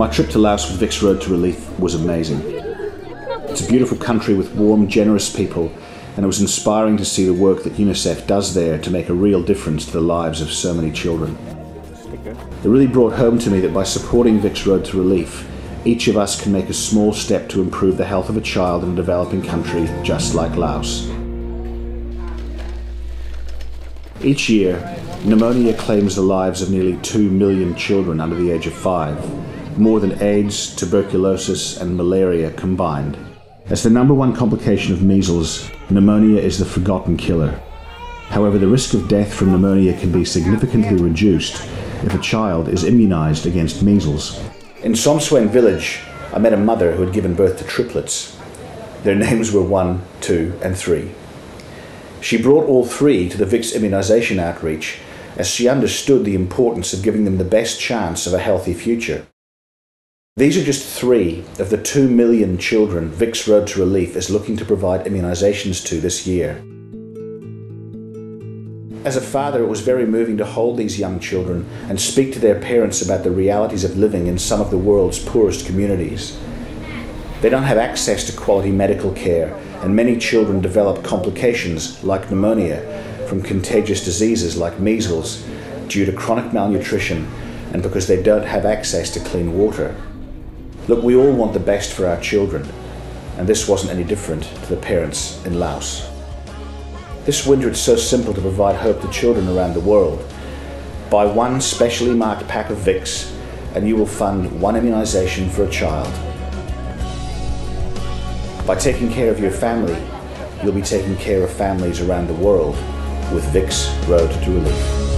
My trip to Laos with Vicks Road to Relief was amazing. It's a beautiful country with warm, generous people, and it was inspiring to see the work that UNICEF does there to make a real difference to the lives of so many children. It really brought home to me that by supporting Vicks Road to Relief, each of us can make a small step to improve the health of a child in a developing country just like Laos. Each year, pneumonia claims the lives of nearly 2 million children under the age of 5, more than AIDS, tuberculosis and malaria combined. As the #1 complication of measles, pneumonia is the forgotten killer. However, the risk of death from pneumonia can be significantly reduced if a child is immunized against measles. In SomSeuin village, I met a mother who had given birth to triplets. Their names were 1, 2 and 3. She brought all 3 to the Vicks immunization outreach as she understood the importance of giving them the best chance of a healthy future. These are just 3 of the 2 million children Vicks Road to Relief is looking to provide immunizations to this year. As a father, it was very moving to hold these young children and speak to their parents about the realities of living in some of the world's poorest communities. They don't have access to quality medical care, and many children develop complications like pneumonia from contagious diseases like measles due to chronic malnutrition and because they don't have access to clean water. Look, we all want the best for our children, and this wasn't any different to the parents in Laos. This winter it's so simple to provide hope to children around the world. Buy 1 specially marked pack of Vicks and you will fund 1 immunisation for a child. By taking care of your family, you'll be taking care of families around the world with Vicks Road to Relief.